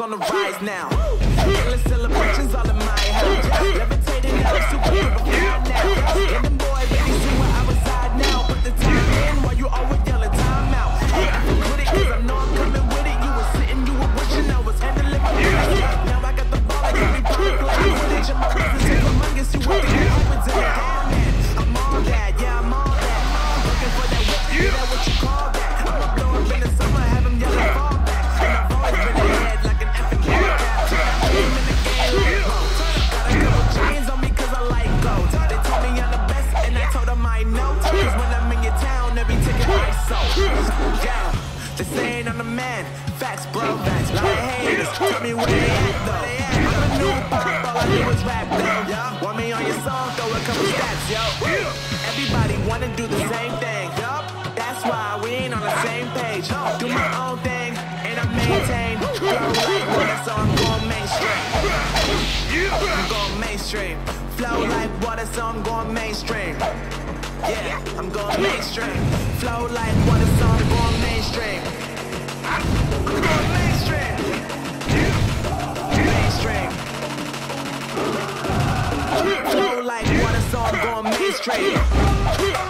On the rise now. Endless celebrations all in my house. Levitating out of superhero fly now. Even boy, baby, see where I reside now. Put the time in while you always yelling time out. Hey, I can quit it cause I know I'm coming with it. You were sitting, you were wishing I was handling my business. Now I got the ball, I can be public like footage. And my business is humongous, you want to get open to the diamond. I'm all that, yeah, I'm all that. facts, bro. Facts, lot of haters took me where they at though. I'm a new pop, all I do is rap though. Yo, want me on your song? Throw a couple stats, yo. Everybody wanna do the same thing. Yup, that's why we ain't on the same page. Do my own thing and I maintain. Go like water, so I'm going mainstream. I'm going mainstream. Flow like water, so I'm going mainstream. Yeah, I'm going mainstream. Flow like water, so I'm going mainstream. I'm going mainstream. Mainstream. Flow like water, so I'm going mainstream. Yeah.